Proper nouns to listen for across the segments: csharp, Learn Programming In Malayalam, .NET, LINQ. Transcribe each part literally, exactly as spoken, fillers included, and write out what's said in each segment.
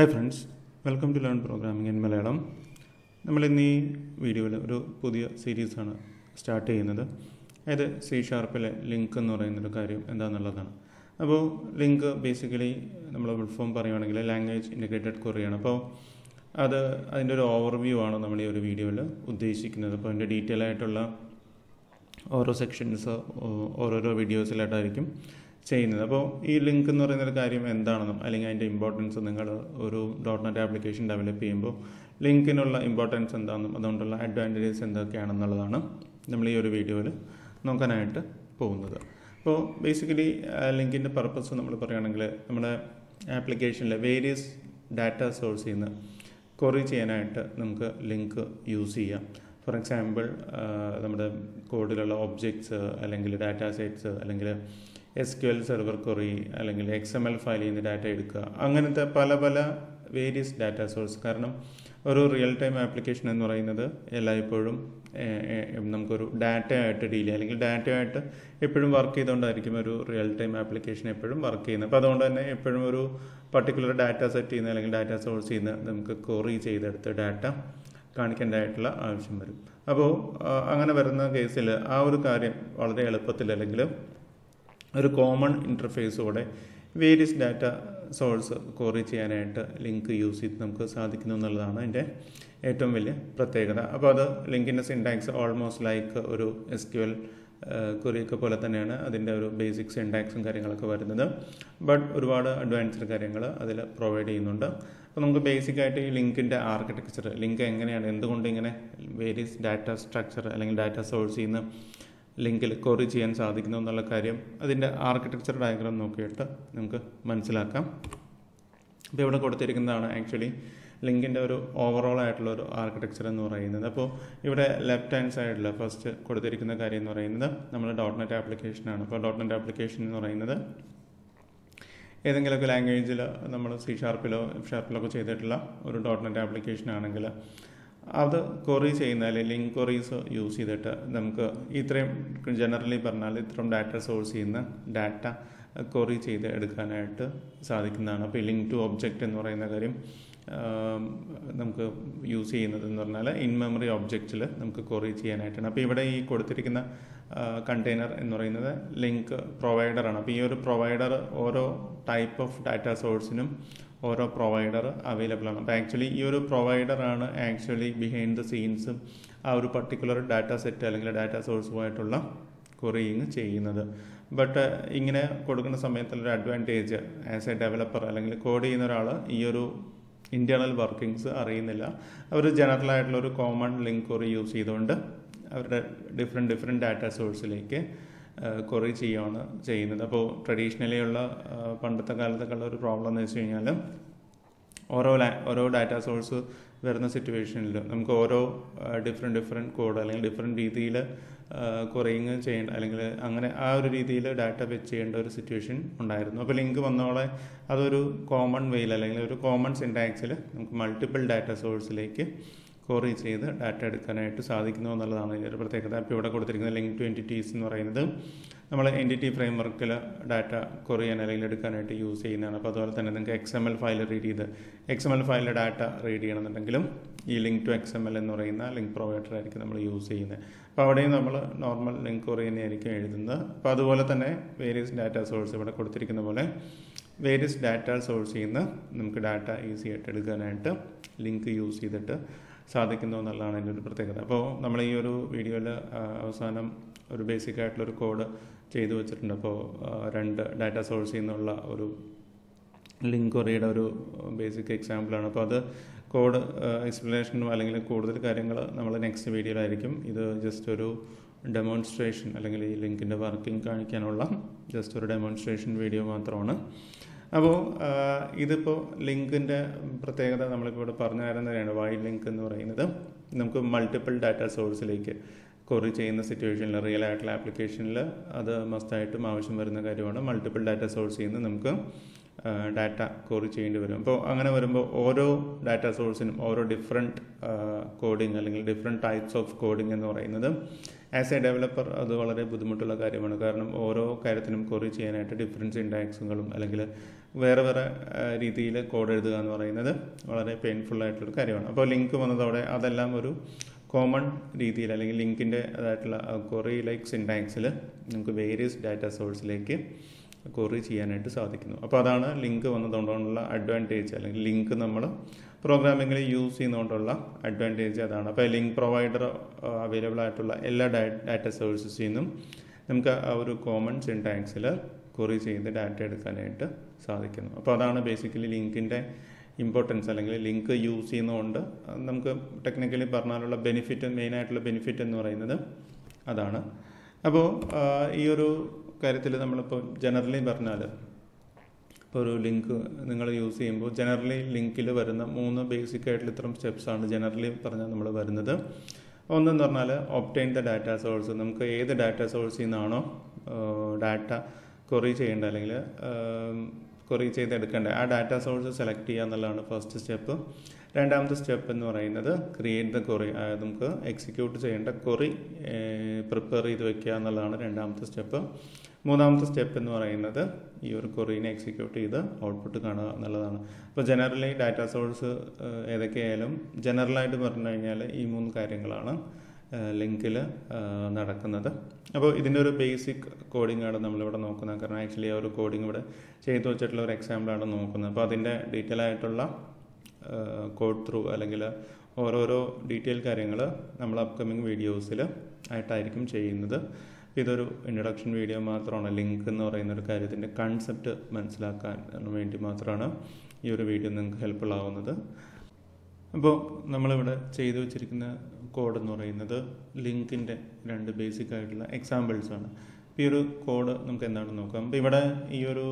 Hi friends, welcome to Learn Programming in Malayalam. നമ്മൾ ഇന്ന് ഈ വീഡിയോയിൽ ഒരു പുതിയ സീരീസാണ് സ്റ്റാർട്ട് ചെയ്യുന്നത്. അതായത് സി ഷാർപ്പിലെ ലിങ്ക് എന്ന് പറയുന്നൊരു കാര്യം എന്താണെന്നുള്ളതാണ്. അപ്പോൾ ലിങ്ക് ബേസിക്കലി നമ്മൾ ഫുൾ ഫോം പറയുകയാണെങ്കിൽ ലാംഗ്വേജ് ഇൻ്റഗ്രേറ്റഡ് ക്വറിയാണ്. അപ്പോൾ അത് അതിൻ്റെ ഒരു ഓവർവ്യൂ ആണ് നമ്മൾ ഈ ഒരു വീഡിയോയിൽ ഉദ്ദേശിക്കുന്നത്. അപ്പോൾ അതിൻ്റെ ഡീറ്റെയിൽ ആയിട്ടുള്ള ഓരോ സെക്ഷൻസ് ഓരോരോ വീഡിയോസിലായിട്ടായിരിക്കും ചെയ്യുന്നത്. അപ്പോൾ ഈ ലിങ്ക് എന്ന് പറയുന്നൊരു കാര്യം എന്താണെന്നും അല്ലെങ്കിൽ അതിൻ്റെ ഇമ്പോർട്ടൻസ് നിങ്ങൾ ഒരു ഡോട്ട് നെറ്റ് ആപ്ലിക്കേഷൻ ഡെവലപ്പ് ചെയ്യുമ്പോൾ ലിങ്കിനുള്ള ഇമ്പോർട്ടൻസ് എന്താണെന്നും അതുകൊണ്ടുള്ള അഡ്വാൻറ്റേജസ് എന്തൊക്കെയാണെന്നുള്ളതാണ് നമ്മൾ ഈ ഒരു വീഡിയോയിൽ നോക്കാനായിട്ട് പോകുന്നത്. അപ്പോൾ ബേസിക്കലി ലിങ്കിൻ്റെ പർപ്പസ് നമ്മൾ പറയുകയാണെങ്കിൽ നമ്മുടെ ആപ്ലിക്കേഷനിലെ വേരിയസ് ഡാറ്റ സോഴ്സിൽ നിന്ന് ക്വറി ചെയ്യാനായിട്ട് നമുക്ക് ലിങ്ക് യൂസ് ചെയ്യാം. ഫോർ എക്സാമ്പിൾ നമ്മുടെ കോഡിലുള്ള ഒബ്ജക്ട്സ് അല്ലെങ്കിൽ ഡാറ്റാ സെറ്റ്സ് അല്ലെങ്കിൽ S Q L server query അല്ലെങ്കിൽ എക്സ് എം എൽ ഫയലിൽ നിന്ന് ഡാറ്റ എടുക്കുക, അങ്ങനത്തെ പല പല വേരിയസ് ഡാറ്റ സോഴ്സ്. കാരണം ഒരു റിയൽ ടൈം ആപ്ലിക്കേഷൻ എന്ന് പറയുന്നത് എല്ലായ്പ്പോഴും നമുക്കൊരു ഡാറ്റയായിട്ട് ഡീൽ ചെയ്യുക അല്ലെങ്കിൽ ഡാറ്റയായിട്ട് എപ്പോഴും വർക്ക് ചെയ്തുകൊണ്ടായിരിക്കും ഒരു റിയൽ ടൈം ആപ്ലിക്കേഷൻ എപ്പോഴും വർക്ക് ചെയ്യുന്നത്. അപ്പോൾ അതുകൊണ്ട് തന്നെ എപ്പോഴും ഒരു പർട്ടിക്കുലർ ഡാറ്റ സെറ്റ് ചെയ്യുന്ന അല്ലെങ്കിൽ ഡാറ്റ സോഴ്സ് ചെയ്യുന്ന നമുക്ക് ക്വറി ചെയ്തെടുത്ത് ഡാറ്റ കാണിക്കേണ്ടതായിട്ടുള്ള ആവശ്യം വരും. അപ്പോൾ അങ്ങനെ വരുന്ന കേസിൽ ആ ഒരു കാര്യം വളരെ എളുപ്പത്തിൽ അല്ലെങ്കിൽ ഒരു കോമൺ ഇൻ്റർഫേസോടെ വേരിയസ് ഡാറ്റ സോഴ്സ് ക്വറി ചെയ്യാനായിട്ട് ലിങ്ക് യൂസ് ചെയ്ത് നമുക്ക് സാധിക്കുന്നു എന്നുള്ളതാണ് അതിൻ്റെ ഏറ്റവും വലിയ പ്രത്യേകത. അപ്പോൾ അത് ലിങ്കിൻ്റെ സിൻടാക്സ് ഓൾമോസ്റ്റ് ലൈക്ക് ഒരു എസ് ക്യു എൽ ക്വറിയൊക്കെ പോലെ തന്നെയാണ് അതിൻ്റെ ഒരു ബേസിക് സിൻടാക്സും കാര്യങ്ങളൊക്കെ വരുന്നത്. ബട്ട് ഒരുപാട് അഡ്വാൻസ്ഡ് കാര്യങ്ങൾ അതിൽ പ്രൊവൈഡ് ചെയ്യുന്നുണ്ട്. അപ്പോൾ നമുക്ക് ബേസിക്കായിട്ട് ഈ ലിങ്കിൻ്റെ ആർക്കിടെക്ചർ, ലിങ്ക് എങ്ങനെയാണ്, എന്തുകൊണ്ട് ഇങ്ങനെ വേരിയസ് ഡാറ്റ സ്ട്രക്ചർ അല്ലെങ്കിൽ ഡാറ്റ സോഴ്സിൽ നിന്ന് ലിങ്കിൽ ക്വറി ചെയ്യാൻ സാധിക്കുന്നു എന്നുള്ള കാര്യം അതിൻ്റെ ആർക്കിടെക്ചർ ഡയഗ്രാം നോക്കിയിട്ട് നമുക്ക് മനസ്സിലാക്കാം. അപ്പോൾ ഇവിടെ കൊടുത്തിരിക്കുന്നതാണ് ആക്ച്വലി ലിങ്കിൻ്റെ ഒരു ഓവറോൾ ആയിട്ടുള്ള ഒരു ആർക്കിടെക്ചർ എന്ന് പറയുന്നത്. അപ്പോൾ ഇവിടെ ലെഫ്റ്റ് ഹാൻഡ് സൈഡിൽ ഫസ്റ്റ് കൊടുത്തിരിക്കുന്ന കാര്യം എന്ന് പറയുന്നത് നമ്മുടെ ഡോട്ട് നെറ്റ് ആപ്ലിക്കേഷനാണ്. അപ്പോൾ ഡോട്ട് നെറ്റ് ആപ്ലിക്കേഷൻ എന്ന് പറയുന്നത് ഏതെങ്കിലുമൊക്കെ ലാംഗ്വേജിൽ നമ്മൾ സി ഷാർപ്പിലോ എഫ് ഷാർപ്പിലോ ഒക്കെ ചെയ്തിട്ടുള്ള ഒരു ഡോട്ട് നെറ്റ് ആപ്ലിക്കേഷൻ ആണെങ്കിൽ അത് ക്വറി ചെയ്യുന്ന അല്ലെങ്കിൽ ലിങ്ക് ക്വറീസ് യൂസ് ചെയ്തിട്ട് നമുക്ക് ഇത്രയും ജനറലി പറഞ്ഞാൽ ഇത്രയും ഡാറ്റ സോഴ്സ് ചെയ്യുന്ന ഡാറ്റ ക്വറി ചെയ്ത് എടുക്കാനായിട്ട് സാധിക്കുന്നതാണ്. അപ്പോൾ ഈ ലിങ്ക് ടു ഒബ്ജക്റ്റ് എന്ന് പറയുന്ന കാര്യം നമുക്ക് യൂസ് ചെയ്യുന്നതെന്ന് പറഞ്ഞാൽ ഇൻ മെമ്മറി ഒബ്ജക്റ്റിൽ നമുക്ക് ക്വറി ചെയ്യാനായിട്ടാണ്. അപ്പോൾ ഇവിടെ ഈ കൊടുത്തിരിക്കുന്ന കണ്ടെയ്നർ എന്ന് പറയുന്നത് ലിങ്ക് പ്രൊവൈഡറാണ്. അപ്പോൾ ഈ ഒരു പ്രൊവൈഡർ ഓരോ ടൈപ്പ് ഓഫ് ഡാറ്റ സോഴ്സിനും ഓരോ പ്രൊവൈഡർ അവൈലബിൾ ആണ്. അപ്പോൾ ആക്ച്വലി ഈ ഒരു പ്രൊവൈഡറാണ് ആക്ച്വലി ബിഹൈൻഡ് ദ സീൻസും ആ ഒരു പർട്ടിക്കുലർ ഡാറ്റ സെറ്റ് അല്ലെങ്കിൽ ഡാറ്റ സോഴ്സുമായിട്ടുള്ള ക്വറിയിങ് ചെയ്യുന്നത്. ബട്ട് ഇങ്ങനെ കൊടുക്കുന്ന സമയത്തുള്ളൊരു അഡ്വാൻറ്റേജ് ആസ് എ ഡെവലപ്പർ അല്ലെങ്കിൽ കോഡ് ചെയ്യുന്ന ഒരാൾ ഈ ഒരു ഇൻ്റേണൽ വർക്കിങ്സ് അറിയുന്നില്ല. അവർ ജനറലായിട്ടുള്ളൊരു കോമൺ ലിങ്ക് ക്വറി യൂസ് ചെയ്തുകൊണ്ട് അവരുടെ ഡിഫറെൻറ്റ് ഡിഫറെൻറ്റ് ഡാറ്റ സോഴ്സിലേക്ക് ക്വറി ചെയ്യുകയാണ് ചെയ്യുന്നത്. അപ്പോൾ ട്രഡീഷണലി ഉള്ള പണ്ടത്തെ കാലത്തൊക്കെ ഉള്ള ഒരു പ്രോബ്ലം എന്ന് വെച്ച് കഴിഞ്ഞാൽ ഓരോ ഓരോ ഡാറ്റ സോഴ്സ് വരുന്ന സിറ്റുവേഷനിൽ നമുക്ക് ഓരോ ഡിഫറെൻറ്റ് ഡിഫറെൻറ്റ് കോഡ് അല്ലെങ്കിൽ ഡിഫറെൻറ്റ് രീതിയിൽ ക്വറിങ് ചെയ്യേണ്ട അല്ലെങ്കിൽ അങ്ങനെ ആ ഒരു രീതിയിൽ ഡാറ്റ വെച്ച് ചെയ്യേണ്ട ഒരു സിറ്റുവേഷൻ ഉണ്ടായിരുന്നു. അപ്പോൾ ലിങ്ക് വന്നോളെ അതൊരു കോമൺ വേയിൽ അല്ലെങ്കിൽ ഒരു കോമൺ സിൻടാക്സിൽ നമുക്ക് മൾട്ടിപ്പിൾ ഡാറ്റ സോഴ്സിലേക്ക് ക്വറി ചെയ്ത് ഡാറ്റ എടുക്കാനായിട്ട് സാധിക്കുന്നു എന്നുള്ളതാണ് ഇതിൻ്റെ ഒരു പ്രത്യേകത. അപ്പോൾ ഇവിടെ കൊടുത്തിരിക്കുന്ന ലിങ്ക് ടു എൻറ്റിറ്റീസ് എന്ന് പറയുന്നത് നമ്മൾ എൻറ്റിറ്റി ഫ്രെയിം വർക്കിൽ ഡാറ്റ ക്വറി ചെയ്യാൻ അല്ലെങ്കിൽ എടുക്കാനായിട്ട് യൂസ് ചെയ്യുന്നതാണ്. അപ്പോൾ അതുപോലെ തന്നെ നിങ്ങൾക്ക് X M L file read ചെയ്ത് എക്സ് എം എൽ ഫയലിൽ ഡാറ്റ റീഡ് ചെയ്യണമെന്നുണ്ടെങ്കിലും ഈ LINQ to X M L എന്ന് പറയുന്ന ലിങ്ക് പ്രൊവൈഡർ ആയിരിക്കും നമ്മൾ യൂസ് ചെയ്യുന്നത്. അപ്പോൾ അവിടെയും നമ്മൾ നോർമൽ ലിങ്ക് ക്വറി തന്നെയായിരിക്കും എഴുതുന്നത്. അപ്പോൾ അതുപോലെ തന്നെ വേരിയസ് ഡാറ്റ സോഴ്സ് ഇവിടെ കൊടുത്തിരിക്കുന്ന പോലെ വേരിയസ് ഡാറ്റ സോഴ്സ് ചെയ്യുന്ന നമുക്ക് ഡാറ്റ ഈസി ആയിട്ട് എടുക്കാനായിട്ട് ലിങ്ക് യൂസ് ചെയ്തിട്ട് സാധിക്കുന്നു എന്നുള്ളതാണ് അതിൻ്റെ ഒരു പ്രത്യേകത. അപ്പോൾ നമ്മൾ ഈ ഒരു വീഡിയോയിൽ അവസാനം ഒരു ബേസിക് ആയിട്ടുള്ളൊരു കോഡ് ചെയ്തു വെച്ചിട്ടുണ്ട്. അപ്പോൾ രണ്ട് ഡാറ്റ സോഴ്സിൽ നിന്നുള്ള ഒരു ലിങ്ക് ക്വറിയുടെ ഒരു ബേസിക് എക്സാമ്പിളാണ്. അപ്പോൾ അത് കോഡ് എക്സ്പ്ലനേഷനും അല്ലെങ്കിൽ കൂടുതൽ കാര്യങ്ങൾ നമ്മൾ നെക്സ്റ്റ് വീഡിയോയിലായിരിക്കും. ഇത് ജസ്റ്റ് ഒരു ഡെമോൺസ്ട്രേഷൻ അല്ലെങ്കിൽ ഈ ലിങ്കിൻ്റെ വർക്കിംഗ് കാണിക്കാനുള്ള ജസ്റ്റ് ഒരു ഡെമോൺസ്ട്രേഷൻ വീഡിയോ മാത്രമാണ്. അപ്പോൾ ഇതിപ്പോൾ ലിങ്കിൻ്റെ പ്രത്യേകത നമ്മളിപ്പോൾ ഇവിടെ പറഞ്ഞു തരുന്നതാണ്. വൈഡ് ലിങ്ക് എന്ന് പറയുന്നത് നമുക്ക് മൾട്ടിപ്പിൾ ഡാറ്റ സോഴ്സിലേക്ക് ക്വറി ചെയ്യുന്ന സിറ്റുവേഷനിൽ റിയൽ ആയിട്ടുള്ള ആപ്ലിക്കേഷനിൽ അത് മസ്റ്റായിട്ടും ആവശ്യം വരുന്ന കാര്യമാണ്. മൾട്ടിപ്പിൾ ഡാറ്റ സോഴ്സിൽ നിന്ന് നമുക്ക് Uh, data core change so, every data source in every different uh, coding or different types of coding as a developer adu valare budhimutulla karyamanu karanam oro karyathilum core cheyanayittu different syntaxungalum allengil vera vera reethiyile code ezhudhuka ennu parayunnathu valare painful aayittulla karyamanu appo link vannadode adellam oru common reethiyil allengil link inde adattulla query like syntax il namukku various data source like query cheyanayittu sadhikunu appo adana link vannadondulla advantage allengil link nammal programming use cheynondulla advantage adana appo link provider available aayittulla ella data sources innum namukku avaru common syntax il query cheythe data edukkanayittu sadhikunu appo adana basically link inde importance allengil link use cheynondu namukku technically parnalulla benefit main aayittulla benefit ennu parayunnathu adana appo ee oru കാര്യത്തിൽ നമ്മൾ ഇപ്പോൾ generally പറഞ്ഞാൽ ഇപ്പോൾ ഒരു link നിങ്ങൾ use ചെയ്യുമ്പോൾ generally ലിങ്കിൽ വരുന്ന മൂന്ന് ബേസിക് ആയിട്ടുള്ള ഇത്രയും സ്റ്റെപ്സ് ആണ് ജനറലി പറഞ്ഞാൽ നമ്മൾ വരുന്നത്. ഒന്നെന്ന് പറഞ്ഞാൽ ഒബ്റ്റെയിൻ ദ ഡാറ്റാ സോഴ്സ്, നമുക്ക് ഏത് ഡാറ്റാ സോഴ്സിൽ നിന്നാണോ ഡാറ്റ ക്വറി ചെയ്യേണ്ടത് അല്ലെങ്കിൽ ക്വറി ചെയ്തെടുക്കേണ്ടത് ആ ഡാറ്റാ സോഴ്സ് സെലക്ട് ചെയ്യുക എന്നുള്ളതാണ് ഫസ്റ്റ് സ്റ്റെപ്പ്. രണ്ടാമത്തെ സ്റ്റെപ്പ് എന്ന് പറയുന്നത് ക്രിയേറ്റ് ദ ക്വറി, അതായത് നമുക്ക് എക്സിക്യൂട്ട് ചെയ്യേണ്ട ക്വറി പ്രിപ്പയർ ചെയ്ത് വെക്കുക എന്നുള്ളതാണ് രണ്ടാമത്തെ സ്റ്റെപ്പ്. മൂന്നാമത്തെ സ്റ്റെപ്പ് എന്ന് പറയുന്നത് ഈ ഒരു ക്വറീനെ എക്സിക്യൂട്ട് ചെയ്ത് ഔട്ട്പുട്ട് കാണുക എന്നുള്ളതാണ്. അപ്പോൾ ജനറലി ഡാറ്റാ സോഴ്സ് ഏതൊക്കെയായാലും ജനറലായിട്ട് പറഞ്ഞു കഴിഞ്ഞാൽ ഈ മൂന്ന് കാര്യങ്ങളാണ് ലിങ്കിൽ നടക്കുന്നത്. അപ്പോൾ ഇതിൻ്റെ ഒരു ബേസിക് കോഡിംഗ് ആണ് നമ്മളിവിടെ നോക്കുന്നത്. കാരണം ആക്ച്വലി ആ ഒരു കോഡിംഗ് ഇവിടെ ചെയ്തു വെച്ചിട്ടുള്ള ഒരു എക്സാമ്പിളാണ് നോക്കുന്നത്. അപ്പോൾ അതിൻ്റെ ഡീറ്റെയിൽ ആയിട്ടുള്ള കോഡ് ത്രൂ അല്ലെങ്കിൽ ഓരോരോ ഡീറ്റെയിൽ കാര്യങ്ങൾ നമ്മൾ അപ്കമിങ് വീഡിയോസിൽ ആയിട്ടായിരിക്കും ചെയ്യുന്നത്. ഇതൊരു ഇൻട്രൊഡക്ഷൻ വീഡിയോ മാത്രമാണ്. ലിങ്ക് എന്ന് പറയുന്നൊരു കാര്യത്തിൻ്റെ കൺസെപ്റ്റ് മനസ്സിലാക്കാൻ വേണ്ടി മാത്രമാണ് ഈ ഒരു വീഡിയോ നിങ്ങൾക്ക് ഹെൽപ്ഫുൾ ആവുന്നത്. അപ്പോൾ നമ്മളിവിടെ ചെയ്തു വെച്ചിരിക്കുന്ന കോഡ് എന്ന് പറയുന്നത് ലിങ്കിൻ്റെ രണ്ട് ബേസിക് ആയിട്ടുള്ള എക്സാമ്പിൾസാണ്. അപ്പോൾ ഈ ഒരു കോഡ് നമുക്ക് എന്താണെന്ന് നോക്കാം. അപ്പോൾ ഇവിടെ ഈ ഒരു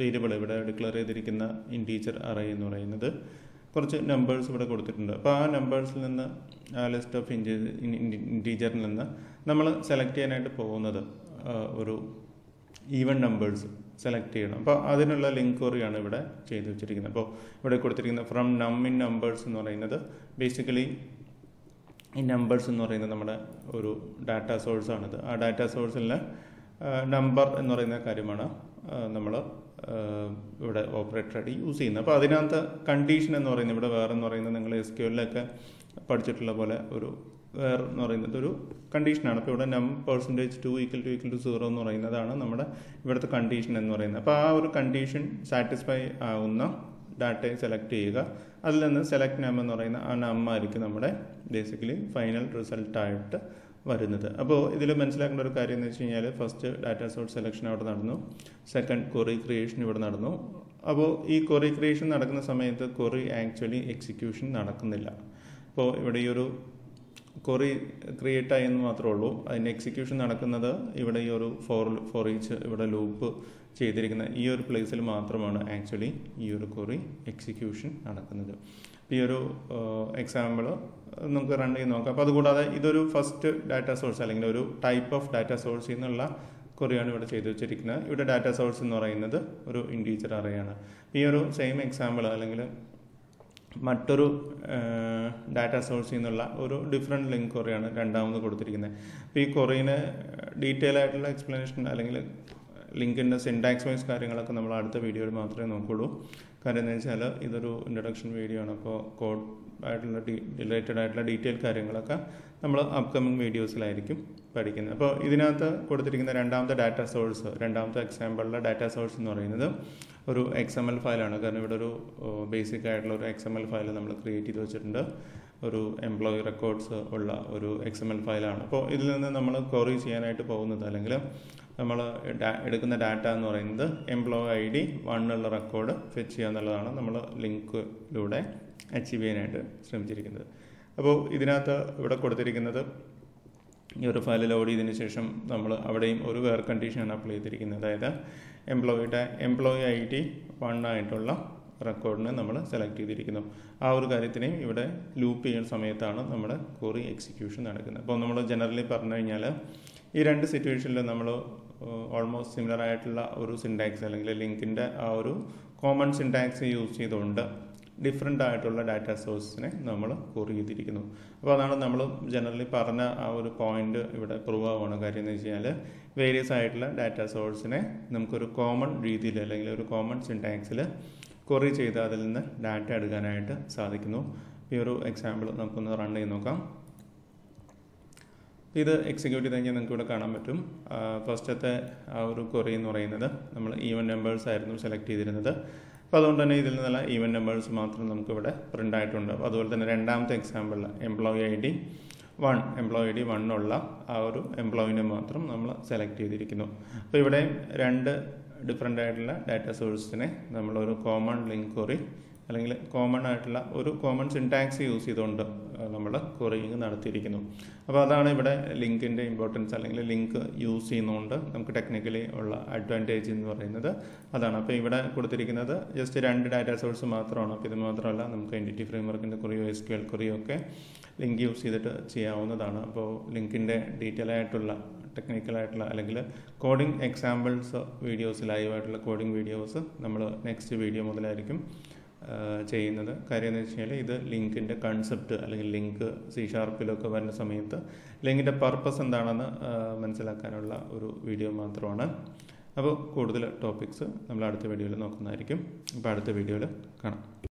വേരിയബിൾ ഇവിടെ ഡിക്ലെയർ ചെയ്തിരിക്കുന്ന ഇൻറ്റീജർ അറേ എന്ന് പറയുന്നത് കുറച്ച് നമ്പേഴ്സ് ഇവിടെ കൊടുത്തിട്ടുണ്ട്. അപ്പോൾ ആ നമ്പേഴ്സിൽ നിന്ന് ആ ലിസ്റ്റ് ഓഫ് ഇൻറ്റീ ഇൻറ്റീജറിൽ നിന്ന് നമ്മൾ സെലക്ട് ചെയ്യാനായിട്ട് പോകുന്നത് ഒരു ഈവൻ നമ്പേഴ്സ് സെലക്ട് ചെയ്യണം. അപ്പോൾ അതിനുള്ള ലിങ്ക് ക്വറിയാണ് ഇവിടെ ചെയ്തു വെച്ചിരിക്കുന്നത്. അപ്പോൾ ഇവിടെ കൊടുത്തിരിക്കുന്ന ഫ്രം നം ഇൻ നമ്പേഴ്സ് എന്ന് പറയുന്നത് ബേസിക്കലി ഈ നമ്പേഴ്സ് എന്ന് പറയുന്നത് നമ്മുടെ ഒരു ഡാറ്റാ സോഴ്സാണിത്. ആ ഡാറ്റാ സോഴ്സിലെ നമ്പർ എന്ന് പറയുന്ന കാര്യമാണ് നമ്മൾ ഇവിടെ ഓപ്പറേറ്ററായിട്ട് യൂസ് ചെയ്യുന്നത്. അപ്പോൾ അതിനകത്ത് കണ്ടീഷൻ എന്ന് പറയുന്നത് ഇവിടെ വേറെ എന്ന് പറയുന്നത് നിങ്ങൾ എസ് ക്യു എല്ലിലൊക്കെ പഠിച്ചിട്ടുള്ള പോലെ ഒരു വേറെ എന്ന് പറയുന്നത് ഒരു കണ്ടീഷനാണ്. അപ്പോൾ ഇവിടെ num percentage two equal to equal to zero എന്ന് പറയുന്നതാണ് നമ്മുടെ ഇവിടുത്തെ കണ്ടീഷൻ എന്ന് പറയുന്നത്. അപ്പോൾ ആ ഒരു കണ്ടീഷൻ സാറ്റിസ്ഫൈ ആവുന്ന ഡാറ്റയെ സെലക്ട് ചെയ്യുക. അതിൽ നിന്ന് സെലക്ട് നം എന്ന് പറയുന്ന ആ നമ്മായിരിക്കും നമ്മുടെ ബേസിക്കലി ഫൈനൽ റിസൾട്ടായിട്ട് വരുന്നത്. അപ്പോൾ ഇതിൽ മനസ്സിലാക്കേണ്ട ഒരു കാര്യം എന്ന് വെച്ച് കഴിഞ്ഞാൽ ഫസ്റ്റ് ഡാറ്റാ സോഴ്സ് സെലക്ഷൻ അവിടെ നടന്നു, സെക്കൻഡ് ക്വറി ക്രിയേഷൻ ഇവിടെ നടന്നു. അപ്പോൾ ഈ ക്വറി ക്രിയേഷൻ നടക്കുന്ന സമയത്ത് ക്വറി ആക്ച്വലി എക്സിക്യൂഷൻ നടക്കുന്നില്ല. അപ്പോൾ ഇവിടെ ഈ ഒരു ക്വറി ക്രിയേറ്റ് ആയെന്ന് മാത്രമേ ഉള്ളൂ. അതിൻ്റെ എക്സിക്യൂഷൻ നടക്കുന്നത് ഇവിടെ ഈ ഒരു ഫോർ ഫോർ ഈച്ച് ഇവിടെ ലൂപ്പ് ചെയ്തിരിക്കുന്ന ഈ ഒരു പ്ലേസിൽ മാത്രമാണ് ആക്ച്വലി ഈ ഒരു ക്വറി എക്സിക്യൂഷൻ നടക്കുന്നത്. ഈ ഒരു എക്സാമ്പിൾ നമുക്ക് റൺ ചെയ്ത് നോക്കാം. അപ്പോൾ അതുകൂടാതെ ഇതൊരു ഫസ്റ്റ് ഡാറ്റാ സോഴ്സ് അല്ലെങ്കിൽ ഒരു ടൈപ്പ് ഓഫ് ഡാറ്റാ സോഴ്സിൽ നിന്നുള്ള ക്വറിയാണ് ഇവിടെ ചെയ്തു വെച്ചിരിക്കുന്നത്. ഇവിടെ ഡാറ്റാ സോഴ്സ് എന്ന് പറയുന്നത് ഒരു ഇൻറ്റീജർ അറേയാണ്. ഈ ഒരു സെയിം എക്സാമ്പിൾ അല്ലെങ്കിൽ മറ്റൊരു ഡാറ്റാ സോഴ്സിൽ നിന്നുള്ള ഒരു ഡിഫറെൻറ്റ് ലിങ്ക് ക്വറിയാണ് രണ്ടാമത് കൊടുത്തിരിക്കുന്നത്. അപ്പോൾ ഈ ക്വറിന് ഡീറ്റെയിൽ ആയിട്ടുള്ള എക്സ്പ്ലനേഷൻ അല്ലെങ്കിൽ ലിങ്കിൻ്റെ സിൻടാക്സ് വൈസ് കാര്യങ്ങളൊക്കെ നമ്മൾ അടുത്ത വീഡിയോയിൽ മാത്രമേ നോക്കുള്ളൂ. കാര്യം എന്ന് വെച്ചാൽ ഇതൊരു ഇൻട്രൊഡക്ഷൻ വീഡിയോ ആണ്. അപ്പോൾ കോഡ് ആയിട്ടുള്ള ഡീ റിലേറ്റഡ് ആയിട്ടുള്ള ഡീറ്റെയിൽ കാര്യങ്ങളൊക്കെ നമ്മൾ അപ്കമിങ് വീഡിയോസിലായിരിക്കും പഠിക്കുന്നത്. അപ്പോൾ ഇതിനകത്ത് കൊടുത്തിരിക്കുന്ന രണ്ടാമത്തെ ഡാറ്റാ സോഴ്സ്, രണ്ടാമത്തെ എക്സാമ്പിളിലെ ഡാറ്റാ സോഴ്സ് എന്ന് പറയുന്നത് ഒരു എക്സ് എം എൽ ഫയലാണ്. കാരണം ഇവിടെ ഒരു ബേസിക് ആയിട്ടുള്ള ഒരു എക്സ് എം എൽ ഫയൽ നമ്മൾ ക്രിയേറ്റ് ചെയ്ത് വെച്ചിട്ടുണ്ട്. ഒരു എംപ്ലോയി റെക്കോർഡ്സ് ഉള്ള ഒരു എക്സ് എം എൽ ഫയലാണ്. അപ്പോൾ ഇതിൽ നിന്ന് നമ്മൾ ക്വറി ചെയ്യാനായിട്ട് പോകുന്നത് അല്ലെങ്കിൽ നമ്മൾ എടുക്കുന്ന ഡാറ്റ എന്ന് പറയുന്നത് എംപ്ലോയി ഐ ഡി വണ്ണുള്ള റെക്കോർഡ് ഫെച്ച് ചെയ്യുക എന്നുള്ളതാണ് നമ്മൾ ലിങ്കിലൂടെ അച്ചീവ് ചെയ്യാനായിട്ട് ശ്രമിച്ചിരിക്കുന്നത്. അപ്പോൾ ഇതിനകത്ത് ഇവിടെ കൊടുത്തിരിക്കുന്നത് ഈ ഒരു ഫയൽ ലോഡ് ചെയ്തതിന് ശേഷം നമ്മൾ അവിടെയും ഒരു വേർ കണ്ടീഷനാണ് അപ്ലൈ ചെയ്തിരിക്കുന്നത്. അതായത് എംപ്ലോയിയുടെ എംപ്ലോയി ഐ ഡി വണ്ണായിട്ടുള്ള റെക്കോർഡിനെ നമ്മൾ സെലക്ട് ചെയ്തിരിക്കുന്നു. ആ ഒരു കാര്യത്തിനെയും ഇവിടെ ലൂപ്പ് ചെയ്യുന്ന സമയത്താണ് നമ്മുടെ ക്വറി എക്സിക്യൂഷൻ നടക്കുന്നത്. അപ്പോൾ നമ്മൾ ജനറലി പറഞ്ഞു കഴിഞ്ഞാൽ ഈ രണ്ട് സിറ്റുവേഷനിലും നമ്മൾ ഓൾമോസ്റ്റ് സിമിലർ ആയിട്ടുള്ള ഒരു സിൻടാക്സ് അല്ലെങ്കിൽ ലിങ്കിൻ്റെ ആ ഒരു common syntax use different data sources. We generally point prove various data sources common common syntax query data. For example, run this is executed in the first query. We even numbers selected. Even numbers print out. Example employee I D one, employee I D one employee name selected. So we have different data sources. Common link query. Common ഒരു common syntax use ചെയ്തുകൊണ്ട് നമ്മൾ querying നടത്തിയിരിക്കുന്നു. അപ്പോൾ അതാണ് ഇവിടെ ലിങ്കിന്റെ importance അല്ലെങ്കിൽ LINQ use ചെയ്യുന്നതുകൊണ്ട് നമുക്ക് ടെക്നിക്കലി ഉള്ള അഡ്വാൻറ്റേജ് എന്ന് പറയുന്നത് അതാണ്. അപ്പോൾ ഇവിടെ കൊടുത്തിരിക്കുന്നത് ജസ്റ്റ് രണ്ട് ഡാറ്റാ സോഴ്സ് മാത്രമാണ്. അപ്പോൾ ഇത് മാത്രമല്ല നമുക്ക് എൻറ്റിറ്റി ഫ്രെയിംവർക്കിന്റെ ക്വയറിയോ എസ്ക്യുഎൽ ക്വയറിയോ ഒക്കെ ലിങ്ക് യൂസ് ചെയ്തിട്ട് ചെയ്യാവുന്നതാണ്. അപ്പോൾ ലിങ്കിന്റെ ഡീറ്റെയിൽ ആയിട്ടുള്ള technical അല്ലെങ്കിൽ coding examples videos live ആയിട്ടുള്ള coding videos നമ്മൾ next video മുതലായിരിക്കും ചെയ്യുന്നത്. കാര്യം എന്ന് വെച്ചാൽ ഇത് ലിങ്കിന്റെ കൺസെപ്റ്റ് അല്ലെങ്കിൽ ലിങ്ക് സി ഷാർപ്പിലൊക്കെ വരുന്ന സമയത്ത് ലിങ്കിന്റെ പർപ്പസ് എന്താണെന്ന് മനസ്സിലാക്കാനുള്ള ഒരു വീഡിയോ മാത്രമാണ്. അപ്പോൾ കൂടുതൽ ടോപ്പിക്സ് നമ്മൾ അടുത്ത വീഡിയോയിൽ നോക്കുന്നതായിരിക്കും. അപ്പോൾ അടുത്ത വീഡിയോയിൽ കാണാം.